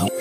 Beautiful.